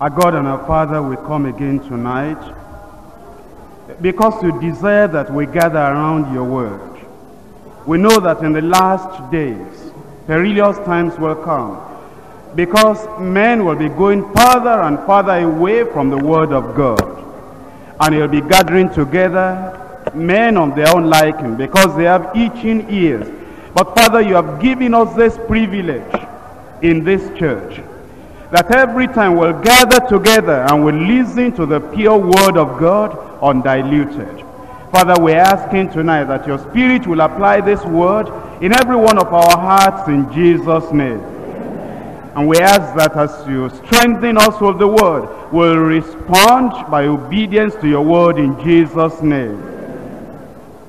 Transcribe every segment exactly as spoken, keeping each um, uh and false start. Our God and our Father, we come again tonight because you desire that we gather around your word. We know that in the last days, perilous times will come because men will be going further and further away from the word of God. And you'll be gathering together men of their own liking because they have itching ears. But Father, you have given us this privilege in this church, that every time we'll gather together and we'll listen to the pure word of God undiluted. Father, we're asking tonight that your spirit will apply this word in every one of our hearts in Jesus' name. And we ask that as you strengthen us with the word, we'll respond by obedience to your word in Jesus' name.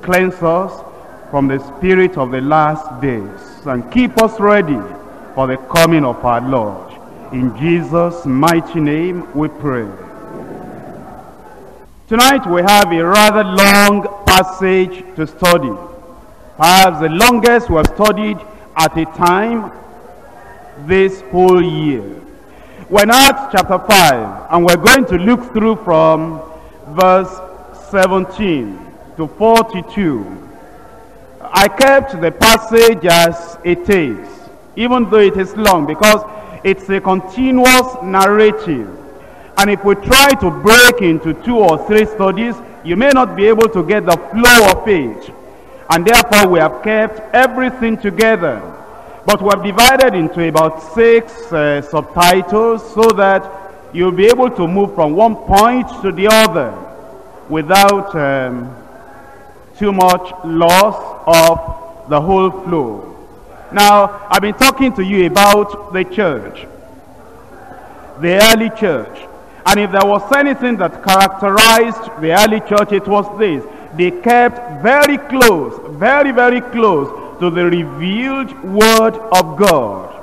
Cleanse us from the spirit of the last days and keep us ready for the coming of our Lord. In Jesus' mighty name we pray. Tonight we have a rather long passage to study. Perhaps the longest we have studied at a time this whole year. We're in Acts chapter five, and we're going to look through from verse seventeen to forty-two. I kept the passage as it is, even though it is long, because it's a continuous narrative, and if we try to break into two or three studies, you may not be able to get the flow of it, and therefore we have kept everything together, but we have divided into about six uh, subtitles so that you'll be able to move from one point to the other without um, too much loss of the whole flow. Now, I've been talking to you about the church, the early church. And if there was anything that characterized the early church, it was this. They kept very close, very, very close to the revealed word of God.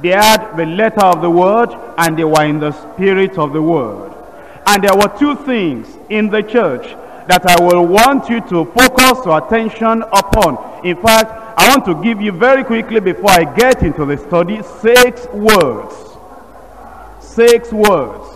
They had the letter of the word, and they were in the spirit of the word. And there were two things in the church that I will want you to focus your attention upon. In fact, I want to give you very quickly before I get into the study six words, six words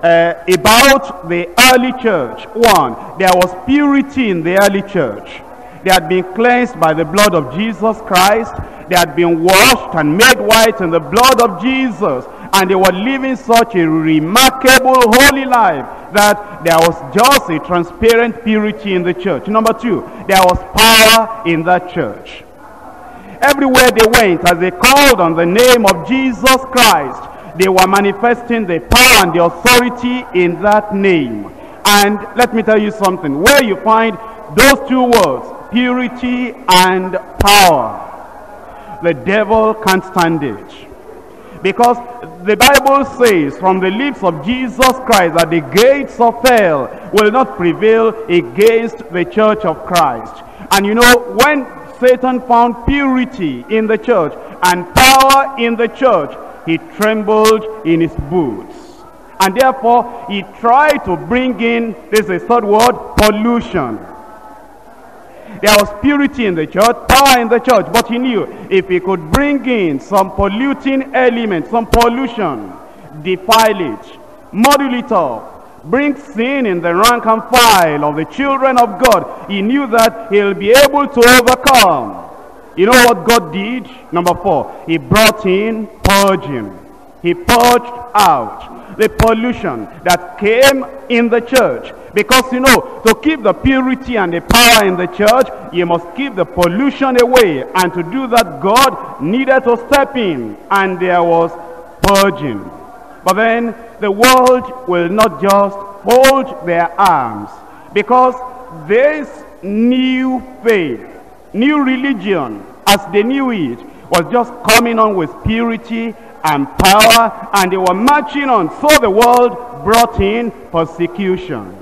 uh, about the early church. One, there was purity in the early church. They had been cleansed by the blood of Jesus Christ. They had been washed and made white in the blood of Jesus. And they were living such a remarkable holy life that there was just a transparent purity in the church. Number two, there was power in that church. Everywhere they went, as they called on the name of Jesus Christ, they were manifesting the power and the authority in that name. And let me tell you something, where you find those two words, purity and power, the devil can't stand it. Because the Bible says from the lips of Jesus Christ that the gates of hell will not prevail against the church of Christ. And you know, when Satan found purity in the church and power in the church, he trembled in his boots. And therefore, he tried to bring in, this is the third word, pollution. There was purity in the church, power in the church, but he knew if he could bring in some polluting element, some pollution, defile it, muddle it up, bring sin in the rank and file of the children of God, he knew that he'll be able to overcome. You know what God did? Number four, he brought in purging. He purged out the pollution that came in the church. Because, you know, to keep the purity and the power in the church, you must keep the pollution away. And to do that, God needed to step in. And there was purging. But then the world will not just hold their arms. Because this new faith, new religion, as they knew it, was just coming on with purity and power. And they were marching on. So the world brought in persecution.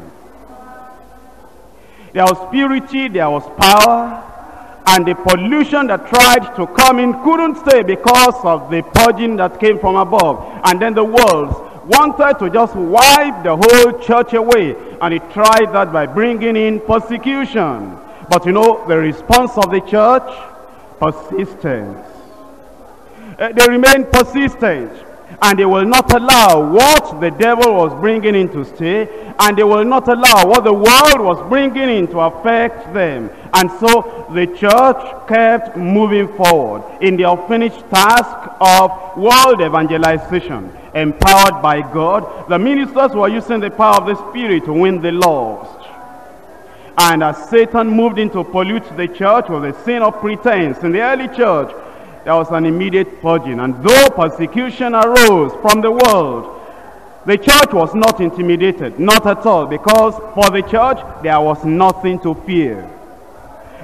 There was purity, there was power, and the pollution that tried to come in couldn't stay because of the purging that came from above. And then the world wanted to just wipe the whole church away, and it tried that by bringing in persecution. But you know, the response of the church? Persistence. Uh, they remained persistent. and they will not allow what the devil was bringing in to stay, and they will not allow what the world was bringing in to affect them. And so the church kept moving forward in the unfinished task of world evangelization. Empowered by God, the ministers were using the power of the Spirit to win the lost. And as Satan moved in to pollute the church with the sin of pretense in the early church, there was an immediate purging. And though persecution arose from the world, the church was not intimidated, not at all, because for the church there was nothing to fear.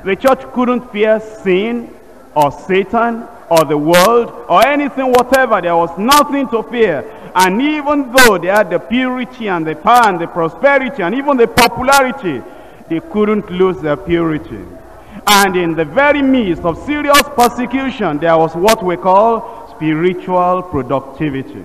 The church couldn't fear sin or Satan or the world or anything whatever. There was nothing to fear. And even though they had the purity and the power and the prosperity and even the popularity, they couldn't lose their purity. And in the very midst of serious persecution, there was what we call spiritual productivity.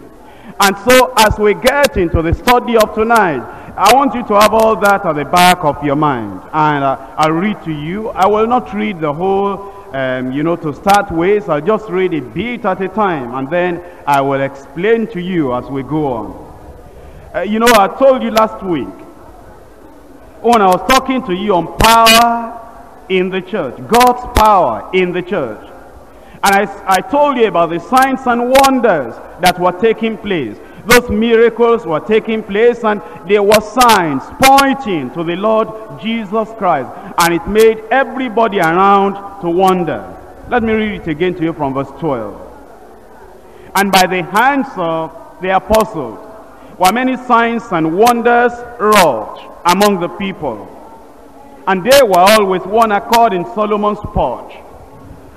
And so as we get into the study of tonight, I want you to have all that at the back of your mind. And uh, I'll read to you. I will not read the whole, um, you know, to start with. I'll just read a bit at a time, and then I will explain to you as we go on. Uh, you know, I told you last week, when I was talking to you on power in the church, God's power in the church, and I, I told you about the signs and wonders that were taking place. Those miracles were taking place, and there were signs pointing to the Lord Jesus Christ, and it made everybody around to wonder. Let me read it again to you from verse twelve. And by the hands of the apostles were many signs and wonders wrought among the people, and they were all with one accord in Solomon's porch.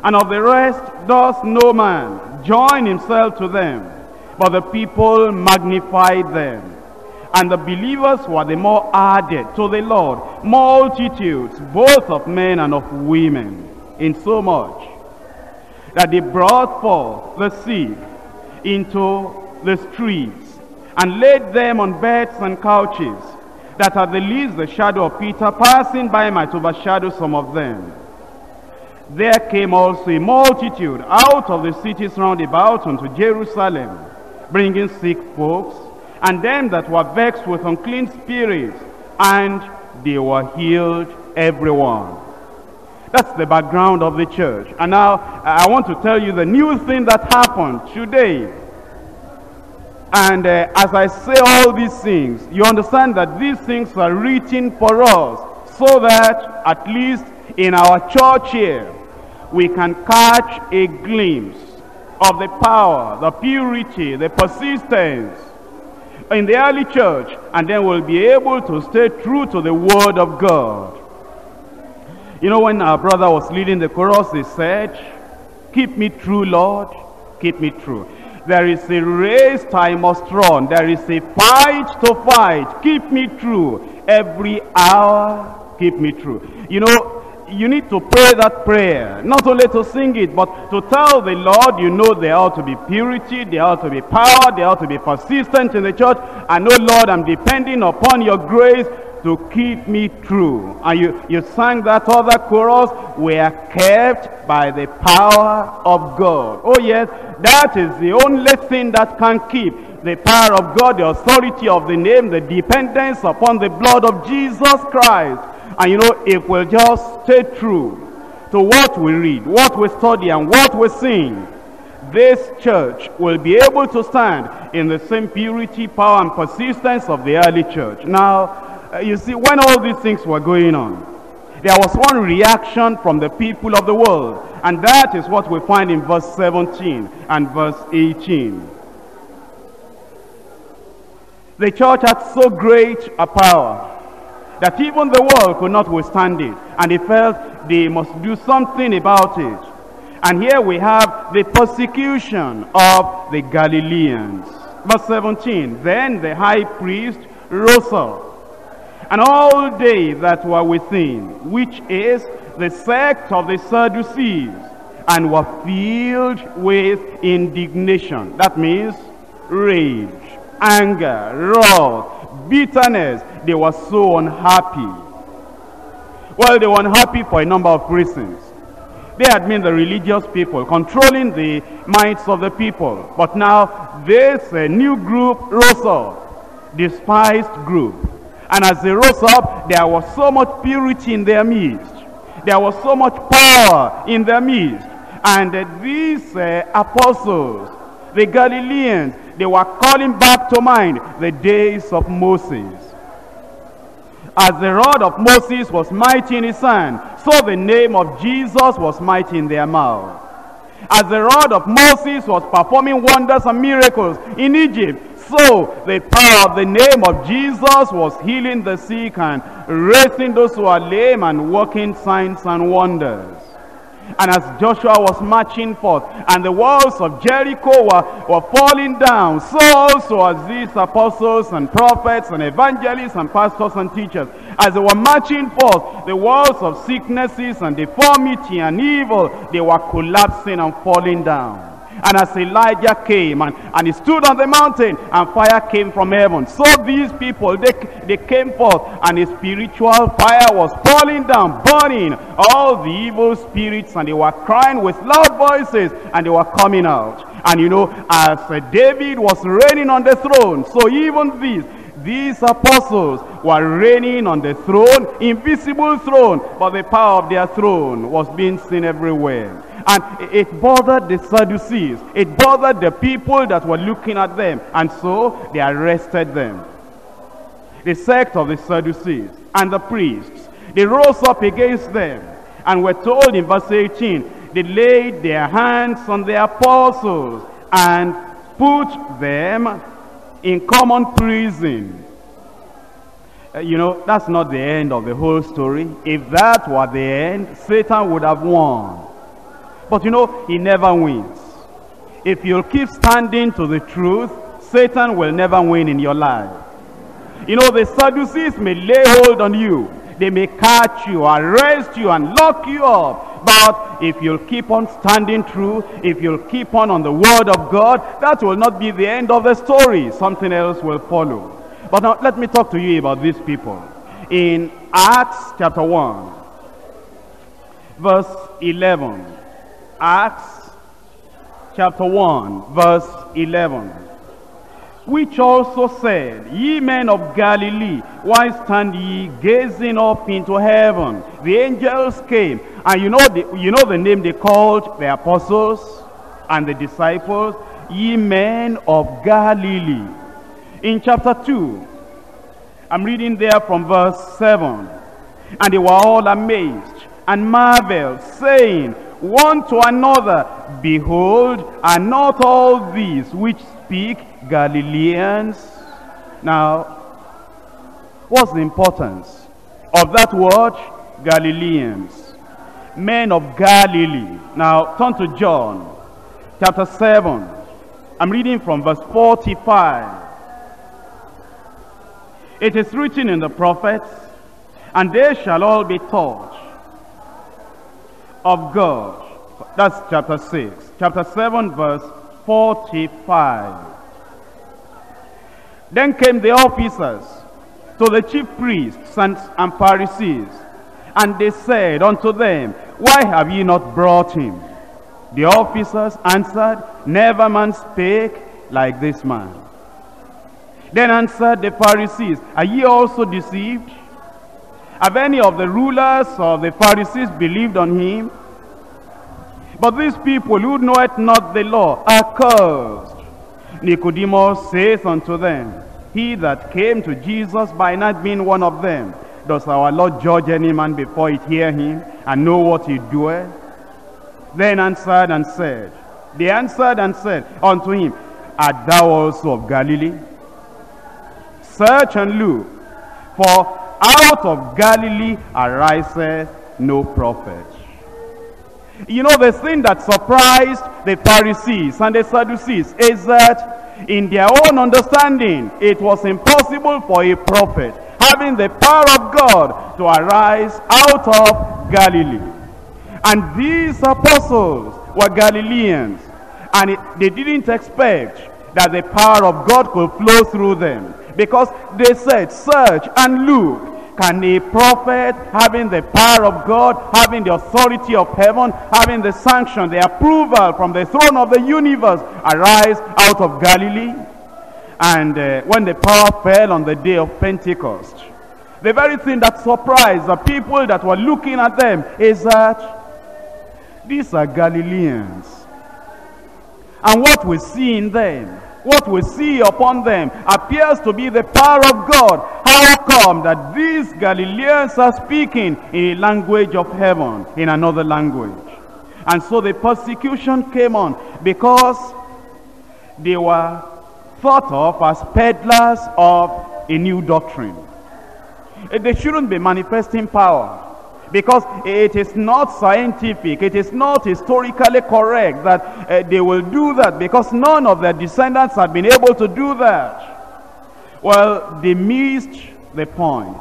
And of the rest does no man join himself to them, but the people magnified them. And the believers were the more added to the Lord, multitudes both of men and of women, insomuch that they brought forth the sick into the streets, and laid them on beds and couches, that at the least the shadow of Peter passing by might overshadow some of them. There came also a multitude out of the cities round about unto Jerusalem, bringing sick folks, and them that were vexed with unclean spirits, and they were healed everyone. That's the background of the church. And now I want to tell you the new thing that happened today. And uh, as I say all these things, you understand that these things are written for us, so that at least in our church here, we can catch a glimpse of the power, the purity, the persistence in the early church, and then we'll be able to stay true to the Word of God. You know, when our brother was leading the chorus, he said, "Keep me true, Lord, keep me true." There is a race I must run. There is a fight to fight. Keep me true. Every hour, keep me true. You know, you need to pray that prayer. Not only to sing it, but to tell the Lord, you know, there ought to be purity, there ought to be power, there ought to be persistence in the church. And oh Lord, I'm depending upon your grace to keep me true. And you, you sang that other chorus, we are kept by the power of God. Oh yes, that is the only thing that can keep the power of God, the authority of the name, the dependence upon the blood of Jesus Christ. And you know, if we'll just stay true to what we read, what we study, and what we sing, this church will be able to stand in the same purity, power, and persistence of the early church. Now, you see, when all these things were going on, there was one reaction from the people of the world, and that is what we find in verse seventeen and verse eighteen. The church had so great a power that even the world could not withstand it, and they felt they must do something about it. And here we have the persecution of the Galileans. Verse seventeen, then the high priest rose up, and all they that were within, which is the sect of the Sadducees, and were filled with indignation. That means rage, anger, wrath, bitterness. They were so unhappy. Well, they were unhappy for a number of reasons. They had been the religious people, controlling the minds of the people. But now this uh, new group rose up, despised group. And as they rose up, there was so much purity in their midst. There was so much power in their midst. And uh, these uh, apostles, the Galileans, they were calling back to mind the days of Moses. As the rod of Moses was mighty in his hand, so the name of Jesus was mighty in their mouth. As the rod of Moses was performing wonders and miracles in Egypt, so the power of the name of Jesus was healing the sick and raising those who are lame and working signs and wonders. And as Joshua was marching forth and the walls of Jericho were, were falling down, so also as these apostles and prophets and evangelists and pastors and teachers, as they were marching forth, the walls of sicknesses and deformity and evil, they were collapsing and falling down. And as Elijah came and, and he stood on the mountain and fire came from heaven, so these people, they, they came forth and a spiritual fire was falling down, burning all the evil spirits, and they were crying with loud voices and they were coming out. And you know, as David was reigning on the throne, so even these, these apostles were reigning on the throne, invisible throne, but the power of their throne was being seen everywhere. And it bothered the Sadducees. It bothered the people that were looking at them. And so they arrested them. The sect of the Sadducees and the priests, they rose up against them. And we're told in verse eighteen, they laid their hands on the apostles and put them in common prison. Uh, you know, that's not the end of the whole story. If that were the end, Satan would have won. But you know, he never wins. If you'll keep standing to the truth, Satan will never win in your life. You know, the Sadducees may lay hold on you. They may catch you, arrest you, and lock you up. But if you'll keep on standing true, if you'll keep on on the word of God, that will not be the end of the story. Something else will follow. But now, let me talk to you about these people. In Acts chapter one, verse eleven. Acts chapter one verse eleven, which also said, Ye men of Galilee, why stand ye gazing up into heaven? The angels came. And you know the, you know the name they called the apostles and the disciples? Ye men of Galilee. In chapter two, I'm reading there from verse seven. And they were all amazed and marveled, saying one to another, Behold, are not all these which speak Galileans? Now, what's the importance of that word, Galileans? Men of Galilee. Now, turn to John, chapter seven. I'm reading from verse forty-five. It is written in the prophets, and they shall all be taught of God. That's chapter six. Chapter seven verse forty-five. Then came the officers to the chief priests and, and Pharisees, and they said unto them, Why have ye not brought him? The officers answered, Never man spake like this man. Then answered the Pharisees, Are ye also deceived? Have any of the rulers or the Pharisees believed on him? But these people who knoweth not the law are cursed. Nicodemus saith unto them, He that came to Jesus by night being one of them, does our Lord judge any man before it hear him, and know what he doeth? Then answered and said, They answered and said unto him, Art thou also of Galilee? Search and look, for out of Galilee ariseth no prophet. You know, the thing that surprised the Pharisees and the Sadducees is that in their own understanding, it was impossible for a prophet having the power of God to arise out of Galilee. And these apostles were Galileans, and it, they didn't expect that the power of God could flow through them. Because they said, Search and look, Can a prophet, having the power of God, having the authority of heaven, having the sanction, the approval from the throne of the universe, arise out of Galilee? And uh, when the power fell on the day of Pentecost, the very thing that surprised the people that were looking at them is that these are Galileans. And what we see in them, what we see upon them, appears to be the power of God. How come that these Galileans are speaking in a language of heaven, in another language? And so the persecution came on because they were thought of as peddlers of a new doctrine. They shouldn't be manifesting power, because it is not scientific, it is not historically correct that uh, they will do that, because none of their descendants have been able to do that. Well, they missed the point.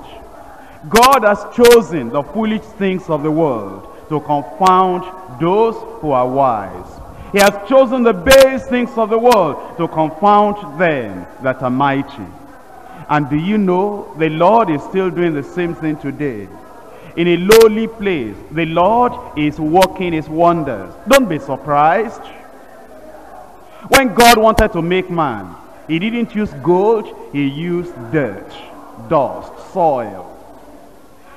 God has chosen the foolish things of the world to confound those who are wise. He has chosen the base things of the world to confound them that are mighty. And do you know, the Lord is still doing the same thing today. In a lowly place, the Lord is working his wonders. Don't be surprised. When God wanted to make man, he didn't use gold, he used dirt, dust, soil.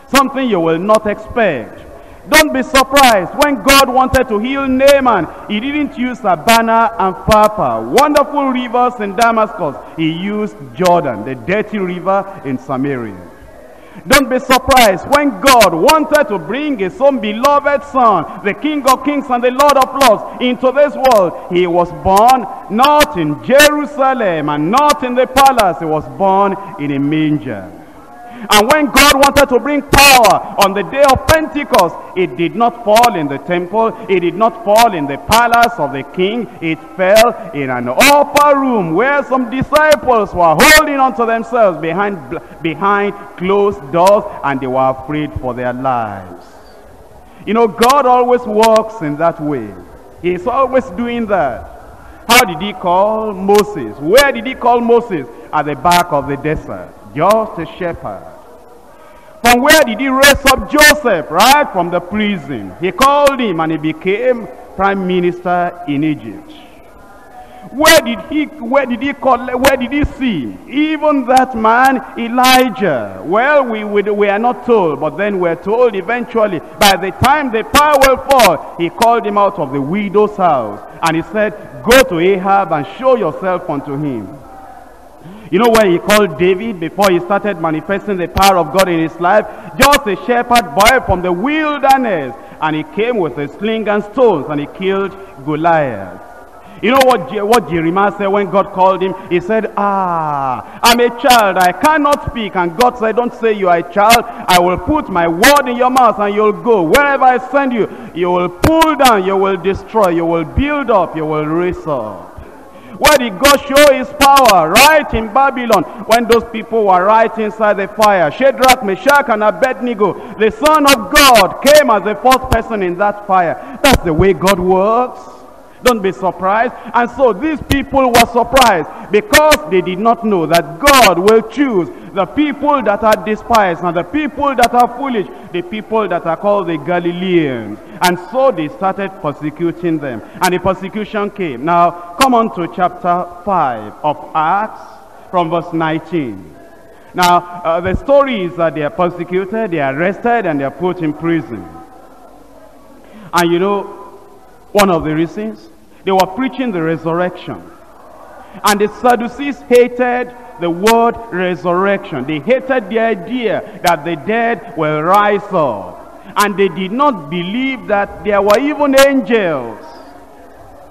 Something you will not expect. Don't be surprised. When God wanted to heal Naaman, he didn't use Abana and Papa, wonderful rivers in Damascus. He used Jordan, the dirty river in Samaria. Don't be surprised when God wanted to bring his own beloved son, the King of Kings and the Lord of Lords, into this world. He was born not in Jerusalem and not in the palace. He was born in a manger. And when God wanted to bring power on the day of Pentecost, it did not fall in the temple, it did not fall in the palace of the king, it fell in an upper room where some disciples were holding on to themselves behind, behind closed doors, and they were afraid for their lives. You know, God always works in that way. He is always doing that. How did he call Moses? Where did he call Moses? At the back of the desert. Just a shepherd. From where did he raise up Joseph? Right from the prison. He called him and he became prime minister in Egypt. Where did he, where did he call, where did he see? Even that man, Elijah. Well, we, we, we are not told, but then we are told eventually, by the time the power will fall, he called him out of the widow's house. And he said, go to Ahab and show yourself unto him. You know where he called David before he started manifesting the power of God in his life? Just a shepherd boy from the wilderness. And he came with a sling and stones and he killed Goliath. You know what, what Jeremiah said when God called him? He said, ah, I'm a child, I cannot speak. And God said, don't say you are a child. I will put my word in your mouth and you'll go. Wherever I send you, you will pull down, you will destroy, you will build up, you will raise up. Where did God show his power? Right in Babylon, when those people were right inside the fire. Shadrach, Meshach, and Abednego. The Son of God came as the fourth person in that fire. That's the way God works. Don't be surprised. And so these people were surprised because they did not know that God will choose the people that are despised and the people that are foolish, the people that are called the Galileans. And so they started persecuting them. And the persecution came. Now, come on to chapter five of Acts from verse nineteen. Now, uh, the story is that they are persecuted, they are arrested, and they are put in prison. And you know, one of the reasons, they were preaching the resurrection. And the Sadducees hated the word resurrection. They hated the idea that the dead will rise up. And they did not believe that there were even angels.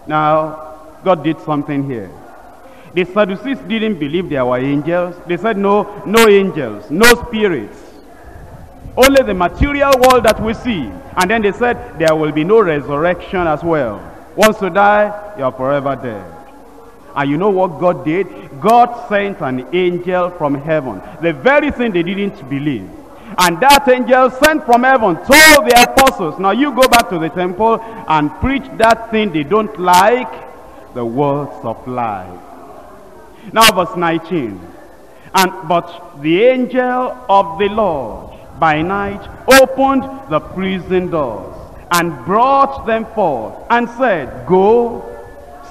Now, God did something here. The Sadducees didn't believe there were angels. They said, no, no angels, no spirits. Only the material world that we see. And then they said, there will be no resurrection as well. Once you die, you are forever dead. And you know what God did? God sent an angel from heaven. The very thing they didn't believe. And that angel sent from heaven told the apostles, now you go back to the temple and preach that thing they don't like, the words of life. Now verse nineteen. And but the angel of the Lord by night opened the prison doors and brought them forth and said, Go,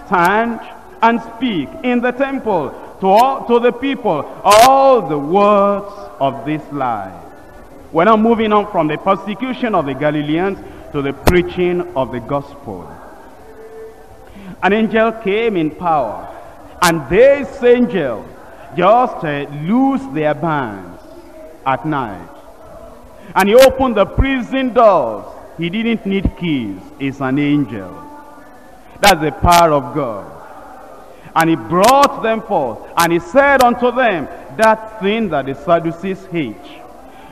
stand and speak in the temple to all, to the people all the words of this life. We're now moving on from the persecution of the Galileans to the preaching of the gospel. An angel came in power, and this angel just uh, loosed their bands at night. And he opened the prison doors. He didn't need keys. It's an angel. That's the power of God. And he brought them forth, and he said unto them, that thing that the Sadducees hate,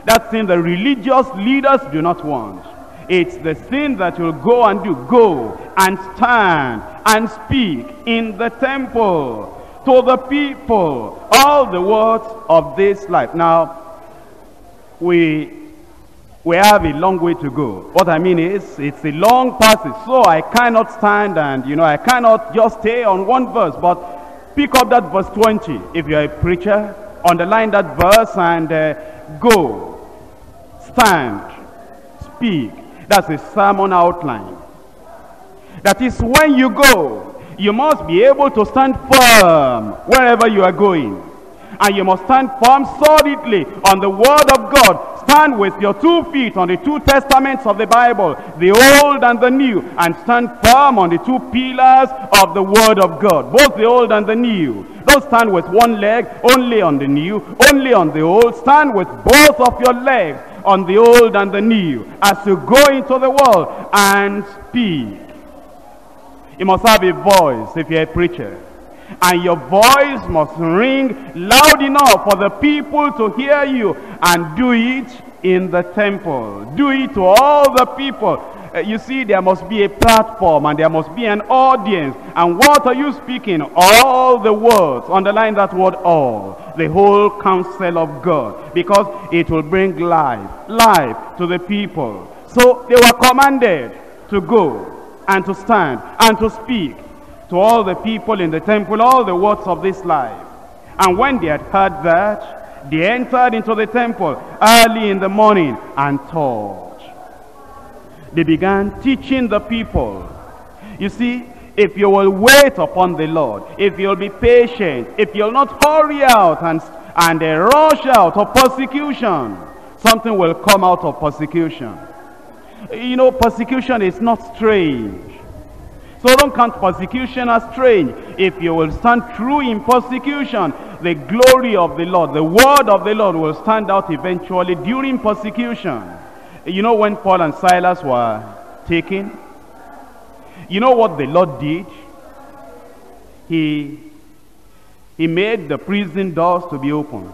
that thing the religious leaders do not want, it's the thing that you'll go and do. Go and stand and speak in the temple to the people all the words of this life. Now, we we have a long way to go. What I mean is, it's a long passage, so I cannot stand and, you know, I cannot just stay on one verse, but pick up that verse twenty. If you're a preacher, underline that verse and uh, go, stand, speak. That's a sermon outline. That is, when you go, you must be able to stand firm wherever you are going. And you must stand firm solidly on the word of God. Stand with your two feet on the two testaments of the Bible, the old and the new, and stand firm on the two pillars of the word of God, both the old and the new. Don't stand with one leg only on the new, only on the old. Stand with both of your legs on the old and the new as you go into the world and speak. You must have a voice if you're a preacher. And your voice must ring loud enough for the people to hear you, and do it in the temple. Do it to all the people. Uh, you see, there must be a platform and there must be an audience. And what are you speaking? All the words. Underline that word, all. The whole counsel of God. Because it will bring life. Life to the people. So they were commanded to go and to stand and to speak to all the people in the temple all the words of this life. And when they had heard that, they entered into the temple early in the morning and taught. They began teaching the people. You see, if you will wait upon the Lord, if you'll be patient, if you'll not hurry out and, and uh, rush out of persecution, something will come out of persecution. You know, persecution is not strange. So don't count persecution as strange. If you will stand true in persecution, the glory of the Lord, the word of the Lord will stand out eventually during persecution. You know, when Paul and Silas were taken, you know what the Lord did? He, he made the prison doors to be open.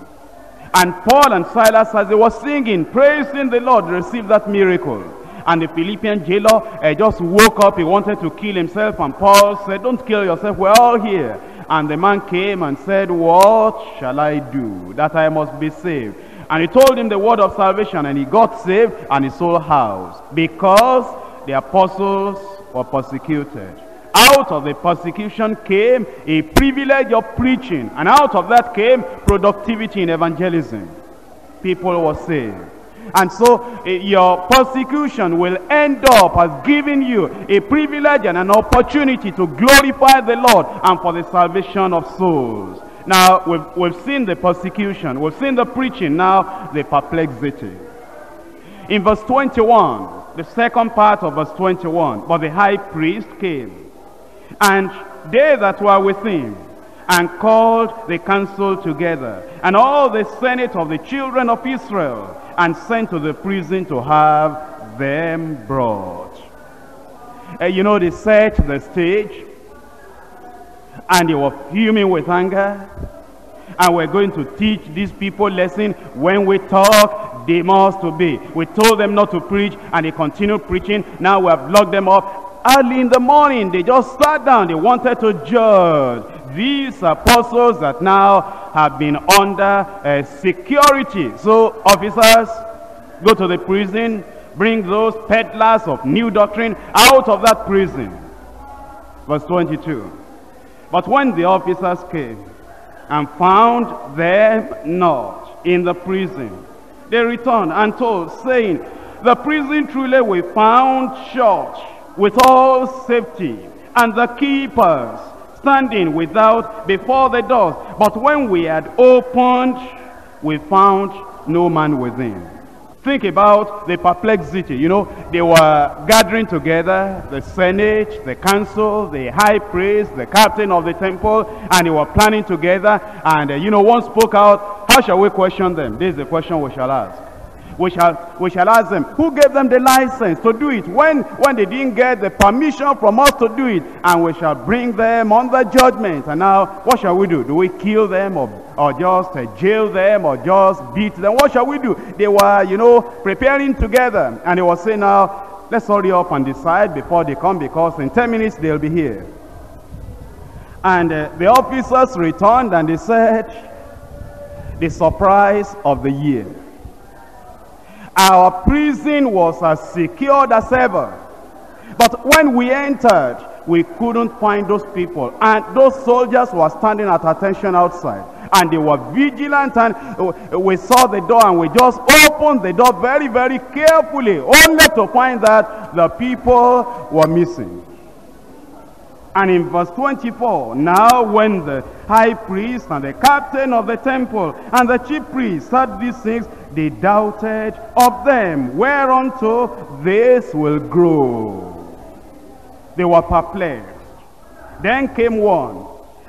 And Paul and Silas, as they were singing, praising the Lord, received that miracle. And the Philippian jailer uh, just woke up. He wanted to kill himself. And Paul said, don't kill yourself. We're all here. And the man came and said, what shall I do that I must be saved? And he told him the word of salvation. And he got saved and his whole house. Because the apostles were persecuted. Out of the persecution came a privilege of preaching. And out of that came productivity in evangelism. People were saved. And so your persecution will end up as giving you a privilege and an opportunity to glorify the Lord and for the salvation of souls. Now, we've, we've seen the persecution. We've seen the preaching. Now, the perplexity. In verse twenty-one, the second part of verse twenty-one, but the high priest came, and they that were with him, and called the council together, and all the senate of the children of Israel, and sent to the prison to have them brought. Uh, you know, they set the stage, and they were fuming with anger, and we're going to teach these people lesson. When we talk, they must obey. We told them not to preach, and they continued preaching. Now we have locked them up. Early in the morning, they just sat down. They wanted to judge these apostles that now have been under uh, security. So officers, go to the prison, bring those peddlers of new doctrine out of that prison. Verse twenty-two. But when the officers came and found them not in the prison. They returned and told, saying, the prison truly we found shut with all safety, and the keepers standing without before the doors. But when we had opened, we found no man within. Think about the perplexity. You know, they were gathering together, the Senate, the council, the high priest, the captain of the temple, and they were planning together. And, uh, you know, one spoke out, how shall we question them? This is the question we shall ask. We shall, we shall ask them, who gave them the license to do it? When, when they didn't get the permission from us to do it, and we shall bring them under judgment. And now, what shall we do? Do we kill them, or, or just uh, jail them, or just beat them? What shall we do? They were, you know, preparing together. And they were saying, now, let's hurry up and decide before they come, because in ten minutes they'll be here. And uh, the officers returned, and they said, the surprise of the year. Our prison was as secured as ever, but when we entered, we couldn't find those people, and those soldiers were standing at attention outside, and they were vigilant, and we saw the door, and we just opened the door very, very carefully, only to find that the people were missing. And in verse twenty-four, now when the high priest and the captain of the temple and the chief priests heard these things, they doubted of them, whereunto this will grow. They were perplexed. Then came one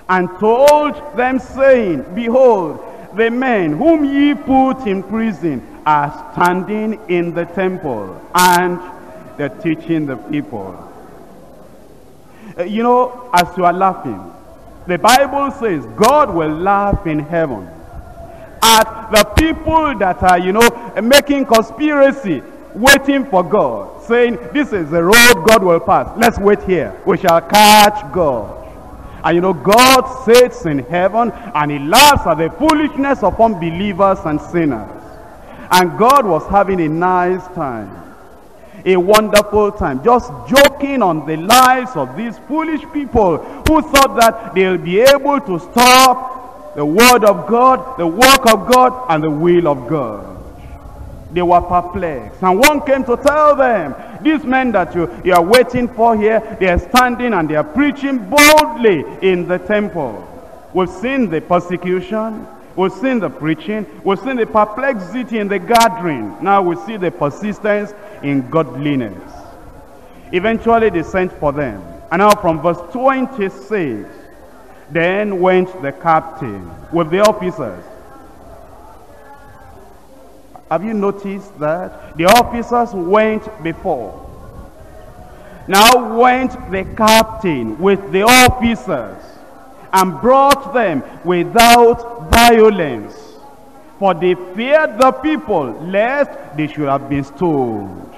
and told them, saying, behold, the men whom ye put in prison are standing in the temple, and they're teaching the people. You know, as you are laughing, the Bible says God will laugh in heaven at the people that are, you know, making conspiracy, waiting for God, saying, this is the road God will pass. Let's wait here. We shall catch God. And you know, God sits in heaven and he laughs at the foolishness of unbelievers and sinners. And God was having a nice time. A wonderful time, just joking on the lives of these foolish people who thought that they'll be able to stop the word of God, the work of God, and the will of God. They were perplexed, and one came to tell them, these men that you, you are waiting for here, they are standing and they are preaching boldly in the temple. We've seen the persecution, we've seen the preaching, we've seen the perplexity in the gathering. Now we see the persistence in godliness. Eventually they sent for them. And now from verse twenty-six, then went the captain with the officers. Have you noticed that? The officers went before. Now went the captain with the officers, and brought them without violence, for they feared the people, lest they should have been stoned.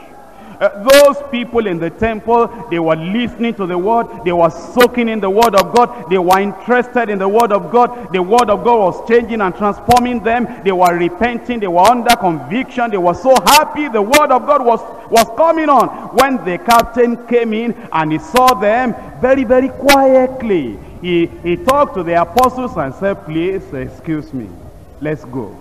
Uh, those people in the temple, they were listening to the word, they were soaking in the word of God, they were interested in the word of God, the word of God was changing and transforming them, they were repenting, they were under conviction, they were so happy, the word of God was, was coming on. When the captain came in and he saw them, very, very quietly, he, he talked to the apostles and said, please, excuse me, let's go.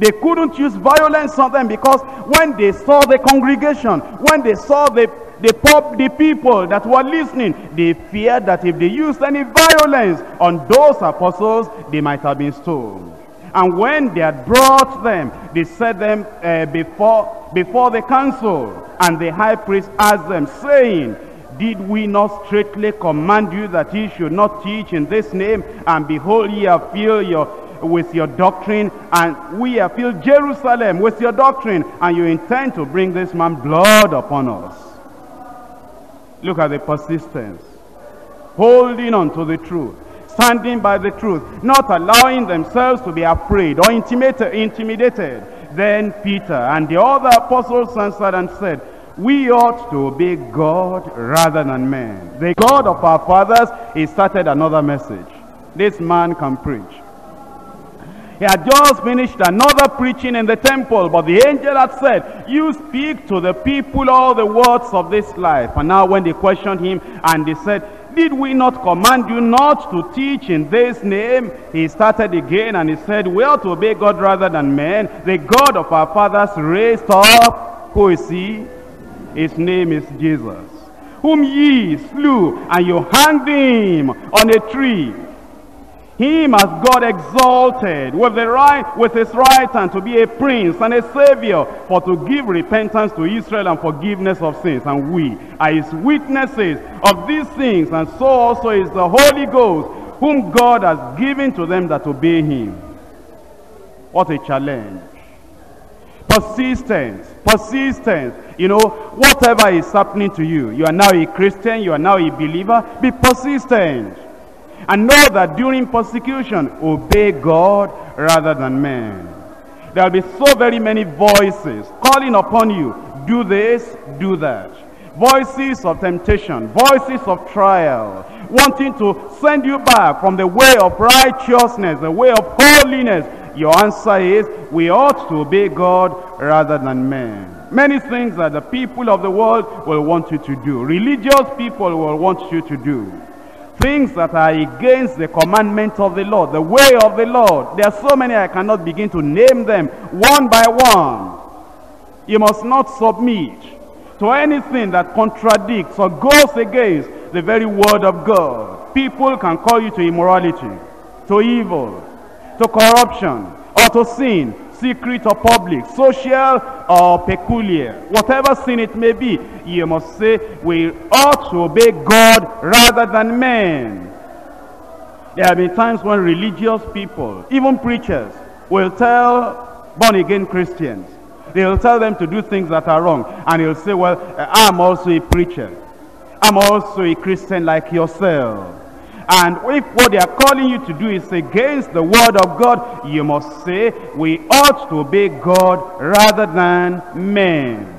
They couldn't use violence on them, because when they saw the congregation, when they saw the, the, pop, the people that were listening, they feared that if they used any violence on those apostles, they might have been stoned. And when they had brought them, they set them uh, before, before the council, and the high priest asked them, saying, did we not straightly command you that ye should not teach in this name? And behold, ye are filled your with your doctrine, and we have filled Jerusalem with your doctrine, and you intend to bring this man blood upon us. Look at the persistence, holding on to the truth, standing by the truth, not allowing themselves to be afraid or intimidated. Then Peter and the other apostles answered and said, we ought to obey God rather than men. The God of our fathers, he started another message. This man can preach. He had just finished another preaching in the temple, but the angel had said, you speak to the people all the words of this life. And now when they questioned him, and they said, Did we not command you not to teach in this name? He started again and he said, we ought to obey God rather than men. The God of our fathers raised up, who is he? His name is Jesus, whom ye slew, and you hanged him on a tree. Him as God exalted with the right with his right hand to be a prince and a savior, for to give repentance to Israel and forgiveness of sins. And we are his witnesses of these things, and so also is the Holy Ghost, whom God has given to them that obey him. What a challenge. Persistence, persistence. You know, whatever is happening to you, you are now a Christian, you are now a believer, be persistent. And know that during persecution, obey God rather than men. There will be so very many voices calling upon you, do this, do that. Voices of temptation, voices of trial, wanting to send you back from the way of righteousness, the way of holiness. Your answer is, we ought to obey God rather than men. Many things that the people of the world will want you to do, religious people will want you to do. Things that are against the commandment of the Lord, the way of the Lord. There are so many, I cannot begin to name them one by one. You must not submit to anything that contradicts or goes against the very word of God. People can call you to immorality, to evil, to corruption, or to sin, secret or public, social or peculiar, whatever sin it may be. You must say, we ought to obey God rather than men. There have been times when religious people, even preachers, will tell born-again Christians, they will tell them to do things that are wrong, and they'll say, well, I'm also a preacher, I'm also a Christian like yourself. And if what they are calling you to do is against the word of God, you must say, we ought to obey God rather than men.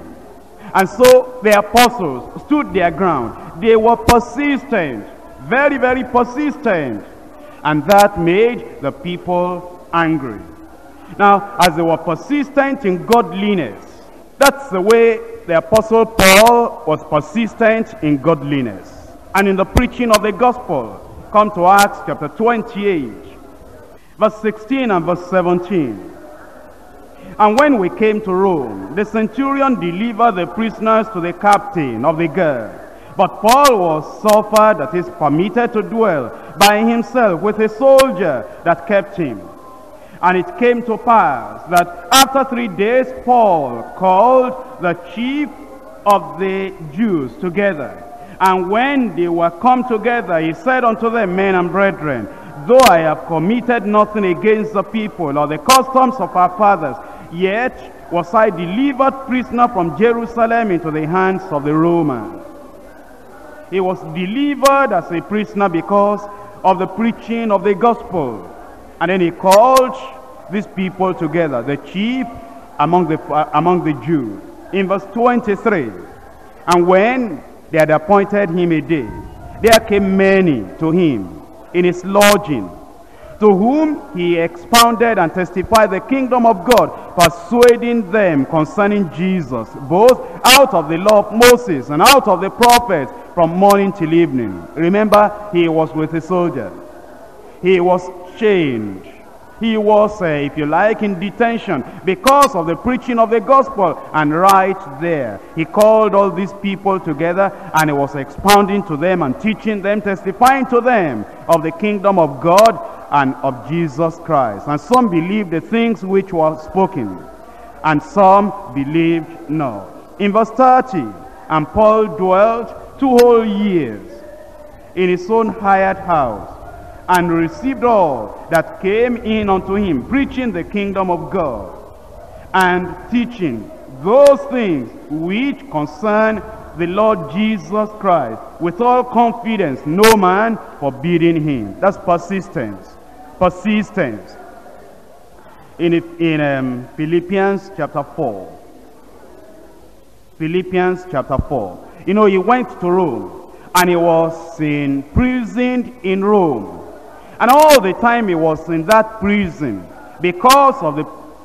And so the apostles stood their ground. They were persistent, very, very persistent. And that made the people angry. Now, as they were persistent in godliness, that's the way the apostle Paul was persistent in godliness and in the preaching of the gospel. Come to Acts chapter twenty-eight, verse sixteen and verse seventeen. And when we came to Rome, the centurion delivered the prisoners to the captain of the guard. But Paul was suffered, that is, permitted to dwell by himself with a soldier that kept him. And it came to pass that after three days, Paul called the chief of the Jews together. And when they were come together, he said unto them, men and brethren, though I have committed nothing against the people or the customs of our fathers, yet was I delivered prisoner from Jerusalem into the hands of the Romans. He was delivered as a prisoner because of the preaching of the gospel. And then he called these people together, the chief among the, uh, among the Jews. In verse twenty-three, and when they had appointed him a day, there came many to him in his lodging, to whom he expounded and testified the kingdom of God, persuading them concerning Jesus, both out of the law of Moses and out of the prophets, from morning till evening. Remember, he was with a soldier. He was chained. He was, uh, if you like, in detention because of the preaching of the gospel. And right there, he called all these people together, and he was expounding to them and teaching them, testifying to them of the kingdom of God and of Jesus Christ. And some believed the things which were spoken, and some believed not. In verse thirty, and Paul dwelt two whole years in his own hired house, and received all that came in unto him, preaching the kingdom of God, and teaching those things which concern the Lord Jesus Christ, with all confidence, no man forbidding him. That's persistence. Persistence. In, in um, Philippians chapter four. Philippians chapter four. You know, he went to Rome, and he was imprisoned in Rome. And all the time he was in that prison, because of the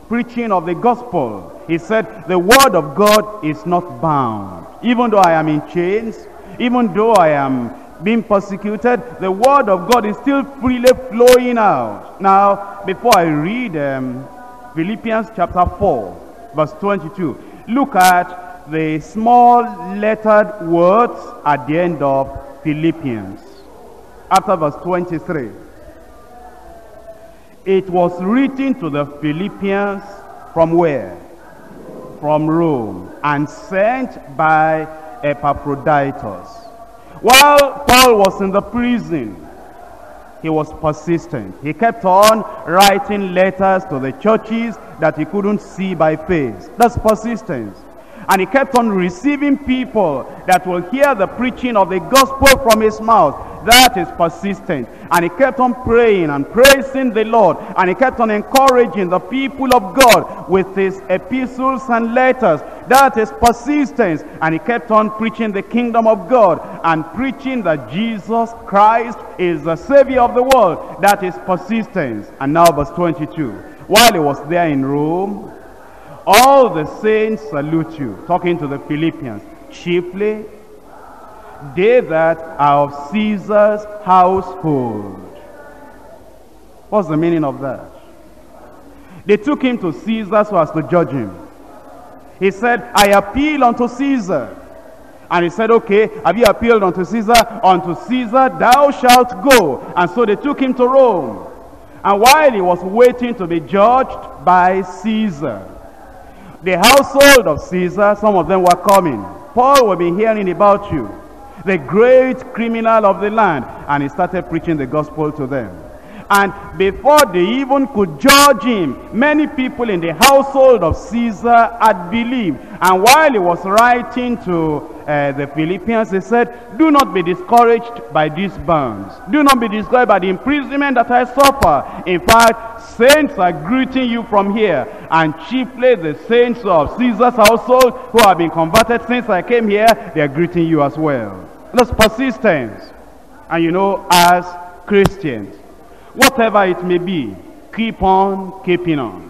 preaching of the gospel, he said, the word of God is not bound. Even though I am in chains, even though I am being persecuted, the word of God is still freely flowing out. Now, before I read um, Philippians chapter four, verse twenty-two, look at the small lettered words at the end of Philippians, after verse twenty-three. It was written to the Philippians from where? From Rome, and sent by Epaphroditus. While Paul was in the prison, he was persistent. He kept on writing letters to the churches that he couldn't see by face. That's persistence. And he kept on receiving people that will hear the preaching of the gospel from his mouth. That is persistent. And he kept on praying and praising the Lord. And he kept on encouraging the people of God with his epistles and letters. That is persistence. And he kept on preaching the kingdom of God and preaching that Jesus Christ is the Savior of the world. That is persistence. And now verse twenty-two. While he was there in Rome, all the saints salute you, talking to the Philippians, chiefly they that are of Caesar's household. What's the meaning of that? They took him to Caesar so as to judge him. He said, I appeal unto Caesar. And he said, okay, have you appealed unto Caesar? Unto Caesar thou shalt go. And so they took him to Rome. And while he was waiting to be judged by Caesar, the household of Caesar, some of them were coming. Paul will be hearing about you, the great criminal of the land. And he started preaching the gospel to them. And before they even could judge him, many people in the household of Caesar had believed. And while he was writing to uh, the Philippians, he said, do not be discouraged by these bonds. Do not be discouraged by the imprisonment that I suffer. In fact, saints are greeting you from here. And chiefly the saints of Caesar's household who have been converted since I came here, they are greeting you as well. That's persistence. And you know, as Christians, whatever it may be, keep on keeping on.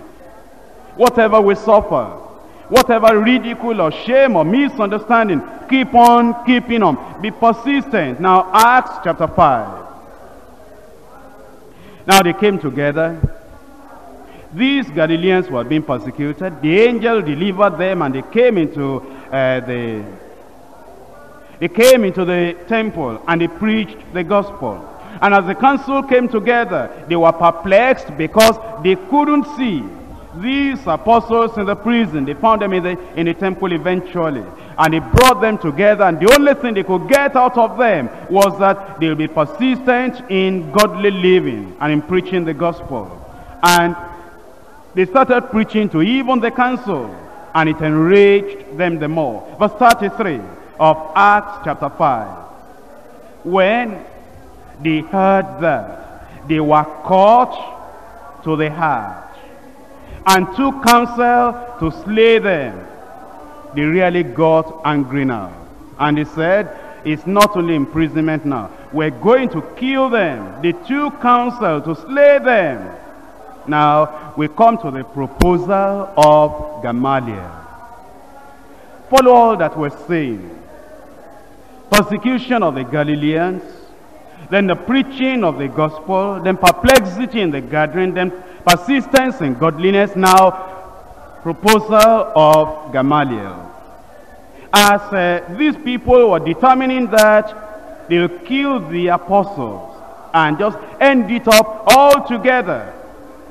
Whatever we suffer, whatever ridicule or shame or misunderstanding, keep on keeping on. Be persistent. Now, Acts chapter five. Now they came together. These Galileans were being persecuted. The angel delivered them, and they came into uh, the they came into the temple, and they preached the gospel. And as the council came together, they were perplexed because they couldn't see these apostles in the prison. They found them in the, in the temple eventually. And they brought them together. And the only thing they could get out of them was that they'll be persistent in godly living and in preaching the gospel. And they started preaching to even the council. And it enraged them the more. Verse thirty-three of Acts chapter five. When they heard that, they were caught to the heart and took counsel to slay them. They really got angry now. And they said, it's not only imprisonment now. We're going to kill them. They took counsel to slay them. Now, we come to the proposal of Gamaliel. Follow all that we're saying. Persecution of the Galileans, then the preaching of the gospel, then perplexity in the gathering, then persistence in godliness. Now, proposal of Gamaliel. As uh, these people were determining that they'll kill the apostles and just end it up all together.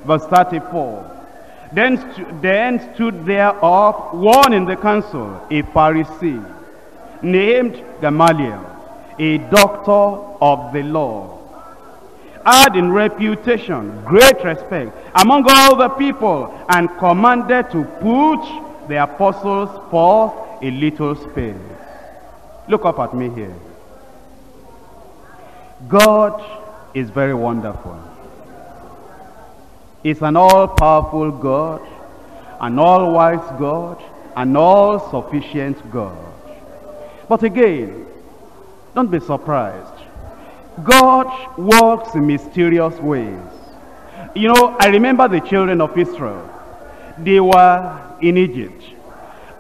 Verse thirty-four. Then, st then stood there up one in the council, a Pharisee, named Gamaliel, a doctor of the law, had in reputation great respect among all the people, and commanded to put the apostles forth a little space. Look up at me here. God is very wonderful. He's an all-powerful God, an all-wise God, an all-sufficient God. But again, don't be surprised. God works in mysterious ways. You know, I remember the children of Israel. They were in Egypt.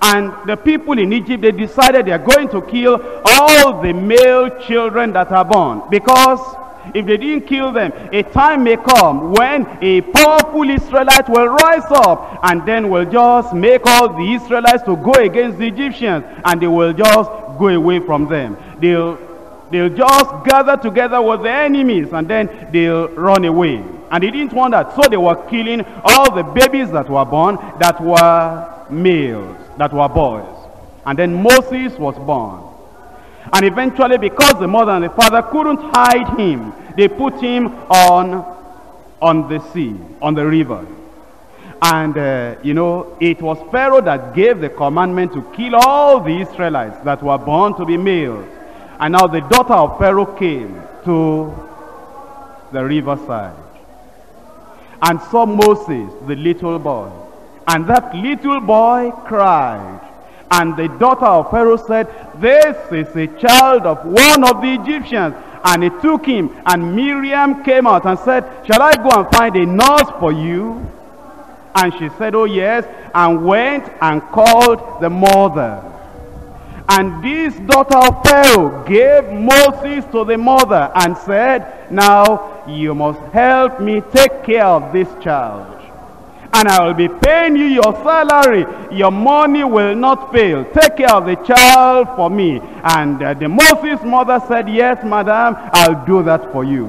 And the people in Egypt, they decided they are going to kill all the male children that are born. Because if they didn't kill them, a time may come when a powerful Israelite will rise up and then will just make all the Israelites to go against the Egyptians, and they will just go away from them. They'll, they'll just gather together with the enemies and then they'll run away. And they didn't want that, so they were killing all the babies that were born, that were males, that were boys. And then Moses was born. And eventually, because the mother and the father couldn't hide him, they put him on on the sea, on the river. And, uh, you know, it was Pharaoh that gave the commandment to kill all the Israelites that were born to be males. And now the daughter of Pharaoh came to the riverside and saw Moses, the little boy. And that little boy cried. And the daughter of Pharaoh said, "This is a child of one of the Egyptians." And he took him. And Miriam came out and said, "Shall I go and find a nurse for you?" And she said, "Oh yes," and went and called the mother. And this daughter of Pharaoh gave Moses to the mother and said, "Now you must help me take care of this child. And I will be paying you your salary. Your money will not fail. Take care of the child for me." And uh, the Moses mother said, "Yes, madam, I'll do that for you."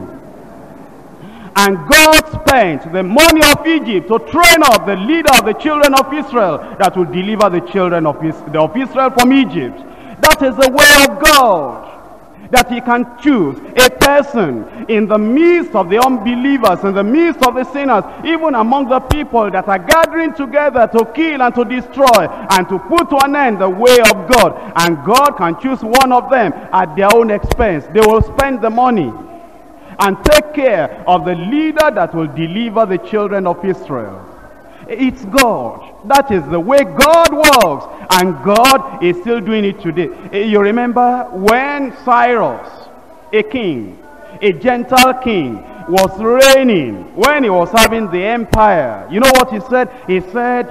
And God spent the money of Egypt to train up the leader of the children of Israel that will deliver the children of, Is of Israel from Egypt. That is the way of God, that he can choose a person in the midst of the unbelievers, in the midst of the sinners, even among the people that are gathering together to kill and to destroy and to put to an end the way of God. And God can choose one of them at their own expense. They will spend the money and take care of the leader that will deliver the children of Israel. It's God. That is the way God works, and God is still doing it today. You remember when Cyrus, a king, a Gentile king, was reigning, when he was having the empire, you know what he said? He said,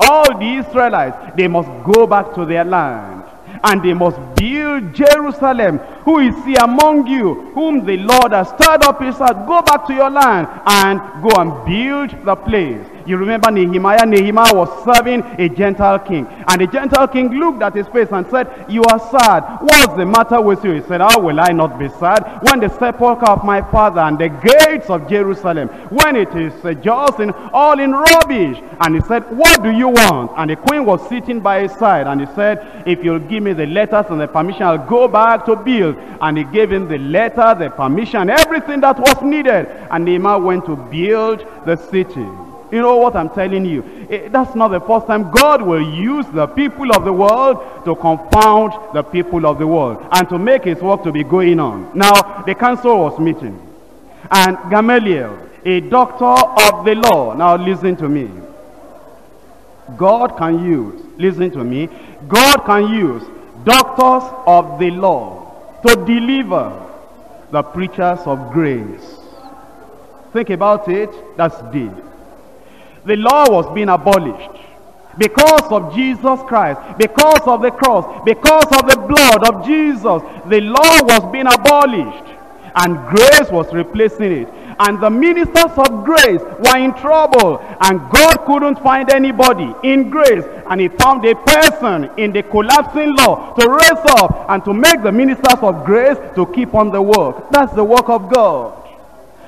all the Israelites, they must go back to their land, and they must build Jerusalem. Who is he among you whom the Lord has stirred up his heart? Go back to your land and go and build the place. You remember Nehemiah? Nehemiah was serving a Gentile king. And the Gentile king looked at his face and said, "You are sad. What's the matter with you?" He said, "How will I not be sad when the sepulchre of my father and the gates of Jerusalem, when it is uh, just in, all in rubbish?" And he said, "What do you want?" And the queen was sitting by his side. And he said, "If you'll give me the letters and the permission, I'll go back to build." And he gave him the letter, the permission, everything that was needed. And Nehemiah went to build the city. You know what I'm telling you? It, that's not the first time God will use the people of the world to confound the people of the world and to make his work to be going on. Now, the council was meeting. And Gamaliel, a doctor of the law, now listen to me. God can use, listen to me, God can use doctors of the law to deliver the preachers of grace. Think about it, that's deep. The law was being abolished because of Jesus Christ, because of the cross, because of the blood of Jesus. The law was being abolished, and grace was replacing it. And the ministers of grace were in trouble, and God couldn't find anybody in grace, and he found a person in the collapsing law to raise up and to make the ministers of grace to keep on the work. That's the work of God.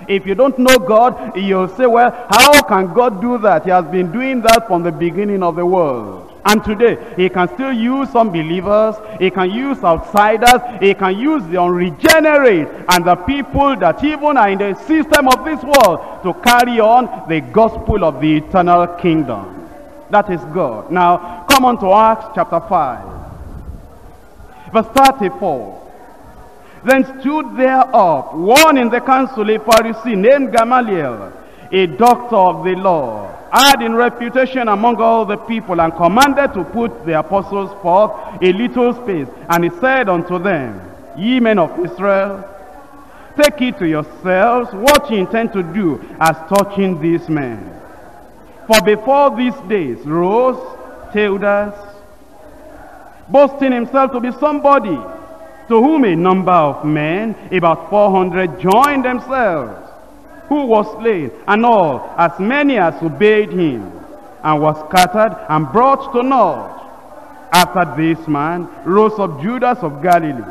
If you don't know God, you'll say, "Well, how can God do that? He has been doing that from the beginning of the world." And today, he can still use some believers, he can use outsiders, he can use the unregenerate and the people that even are in the system of this world to carry on the gospel of the eternal kingdom. That is God. Now, come on to Acts chapter five, verse thirty-four. "Then stood there up one in the council, a Pharisee named Gamaliel, a doctor of the law, had in reputation among all the people, and commanded to put the apostles forth a little space. And he said unto them, Ye men of Israel, take heed to yourselves what ye intend to do as touching these men. For before these days rose Theudas, boasting himself to be somebody, to whom a number of men, about four hundred, joined themselves, who was slain, and all, as many as obeyed him, and was scattered and brought to naught. After this man rose up Judas of Galilee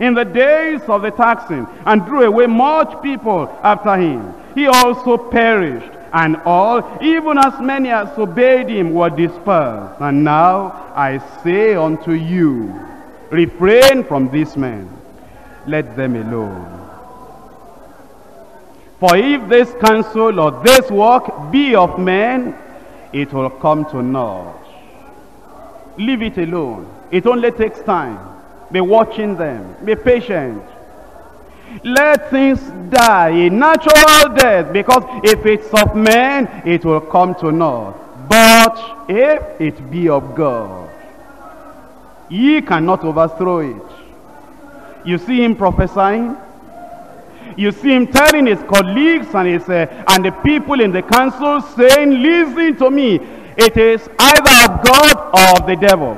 in the days of the taxing, and drew away much people after him. He also perished, and all, even as many as obeyed him, were dispersed. And now I say unto you, refrain from these men, let them alone. For if this counsel or this work be of men, it will come to naught. Leave it alone. It only takes time. Be watching them. Be patient. Let things die a natural death, because if it's of men, it will come to naught. But if it be of God, ye cannot overthrow it. You see him prophesying. You see him telling his colleagues and his uh, and the people in the council, saying, listen to me, it is either of God or of the devil.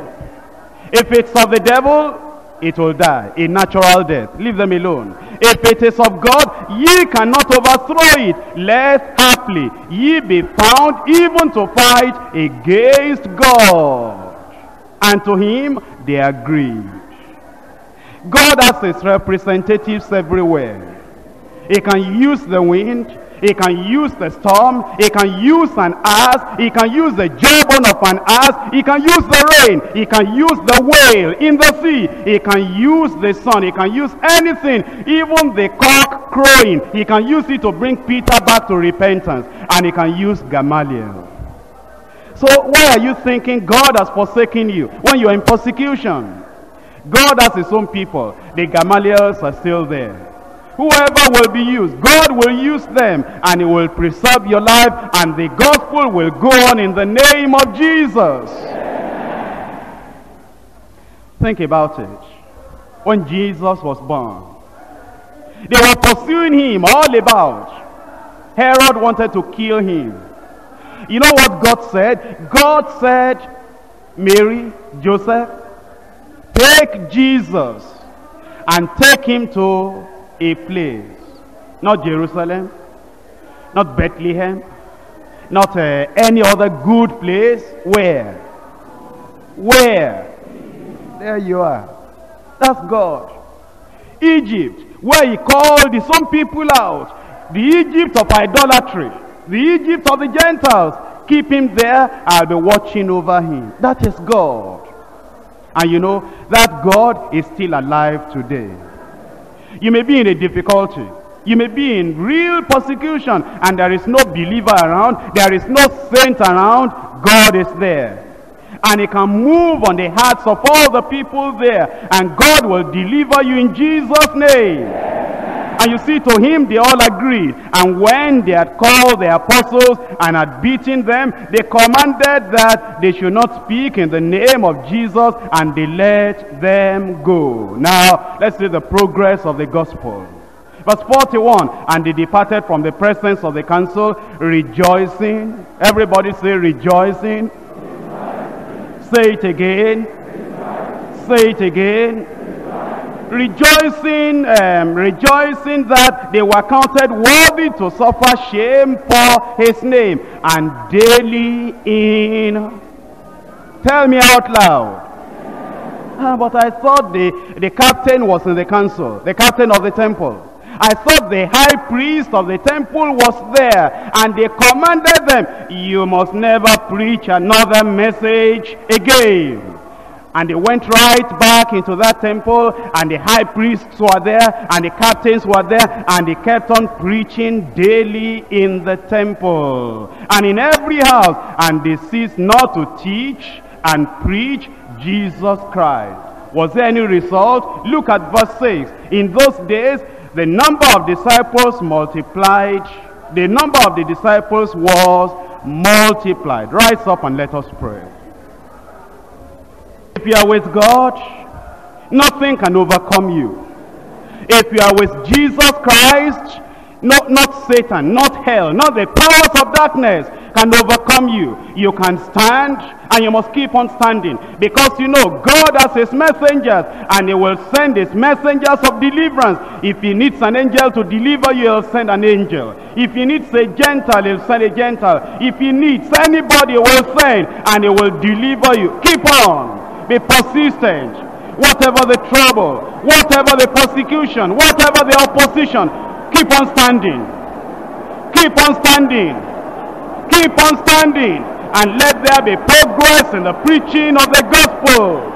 If it's of the devil, it will die a natural death. Leave them alone. If it is of God, ye cannot overthrow it, lest haply ye be found even to fight against God. And to him they agreed. God has his representatives everywhere. He can use the wind, he can use the storm, he can use an ass, he can use the jawbone of an ass, he can use the rain, he can use the whale in the sea, he can use the sun, he can use anything, even the cock crowing, he can use it to bring Peter back to repentance, and he can use Gamaliel. So why are you thinking God has forsaken you when you are in persecution? God has his own people. The Gamaliels are still there. Whoever will be used, God will use them, and he will preserve your life, and the gospel will go on in the name of Jesus. Amen. Think about it. When Jesus was born, they were pursuing him all about. Herod wanted to kill him. You know what God said? God said, Mary, Joseph, take Jesus and take him to a place, not Jerusalem, not Bethlehem, not uh, any other good place. Where? Where? There you are. That's God. Egypt, where he called some people out. The Egypt of idolatry, the Egypt of the Gentiles. Keep him there, I'll be watching over him. That is God. And you know, that God is still alive today. You may be in a difficulty. You may be in real persecution, and there is no believer around. There is no saint around. God is there. And he can move on the hearts of all the people there. And God will deliver you in Jesus' name. Amen. And you see, to him they all agreed. And when they had called the apostles and had beaten them, they commanded that they should not speak in the name of Jesus, and they let them go. Now, let's see the progress of the gospel. Verse forty-one, and they departed from the presence of the council, rejoicing. Everybody say, rejoicing. Say it again. Rejoice. Say it again. Rejoice. Rejoicing, um, rejoicing that they were counted worthy to suffer shame for his name. And daily in. Tell me out loud. Ah, but I thought the, the captain was in the council, the captain of the temple. I thought the high priest of the temple was there, and they commanded them, you must never preach another message again. And they went right back into that temple, and the high priests were there, and the captains were there, and they kept on preaching daily in the temple and in every house, and they ceased not to teach and preach Jesus Christ. Was there any result? Look at verse six. In those days, the number of disciples multiplied. The number of the disciples was multiplied. Rise up and let us pray. If you are with God, nothing can overcome you. If you are with Jesus Christ, not, not Satan, not hell, not the powers of darkness can overcome you. You can stand, and you must keep on standing, because you know God has his messengers, and he will send his messengers of deliverance. If he needs an angel to deliver you, he'll send an angel. If he needs a Gentile, he'll send a Gentile. If he needs anybody, he will send, and he will deliver you. Keep on, be persistent. Whatever the trouble, whatever the persecution, whatever the opposition, keep on standing, keep on standing, keep on standing, and let there be progress in the preaching of the gospel.